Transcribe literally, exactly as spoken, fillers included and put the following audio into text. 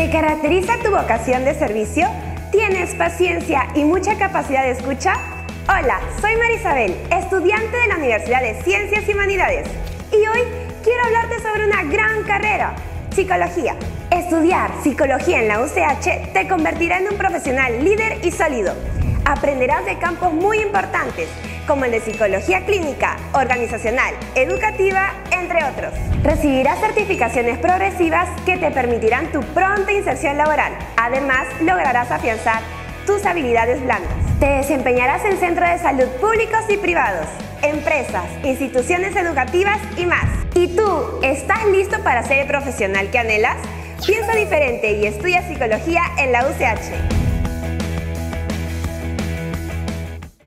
¿Te caracteriza tu vocación de servicio? ¿Tienes paciencia y mucha capacidad de escucha? Hola, soy Marisabel, estudiante de la Universidad de Ciencias y Humanidades, y hoy quiero hablarte sobre una gran carrera, psicología. Estudiar psicología en la U C H te convertirá en un profesional líder y sólido. Aprenderás de campos muy importantes, como el de psicología clínica, organizacional, educativa, entre otros. Recibirás certificaciones progresivas que te permitirán tu pronta inserción laboral. Además, lograrás afianzar tus habilidades blandas. Te desempeñarás en centros de salud públicos y privados, empresas, instituciones educativas y más. ¿Y tú, estás listo para ser el profesional que anhelas? Piensa diferente y estudia psicología en la U C H.